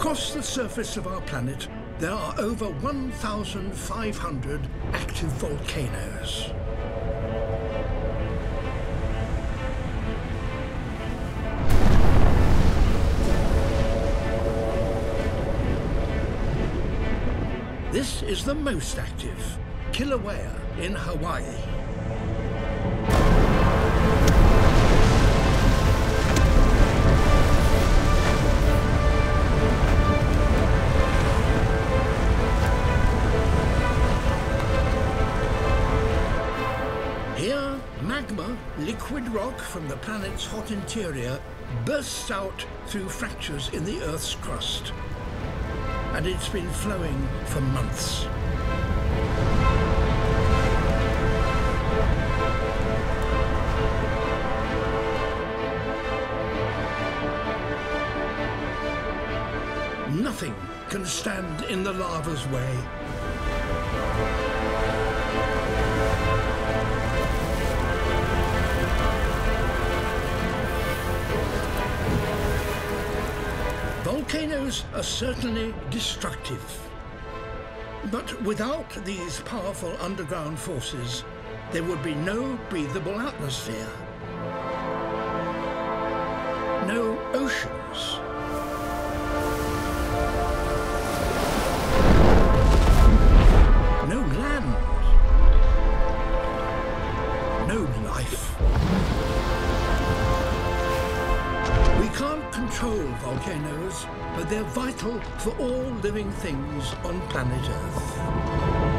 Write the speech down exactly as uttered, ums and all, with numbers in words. Across the surface of our planet, there are over one thousand five hundred active volcanoes. This is the most active, Kilauea in Hawaii. Here, magma, liquid rock from the planet's hot interior, bursts out through fractures in the Earth's crust. And it's been flowing for months. Nothing can stand in the lava's way. Volcanoes are certainly destructive. But without these powerful underground forces, there would be no breathable atmosphere, no oceans, no land, no life. We can't control volcanoes, but they're vital for all living things on planet Earth.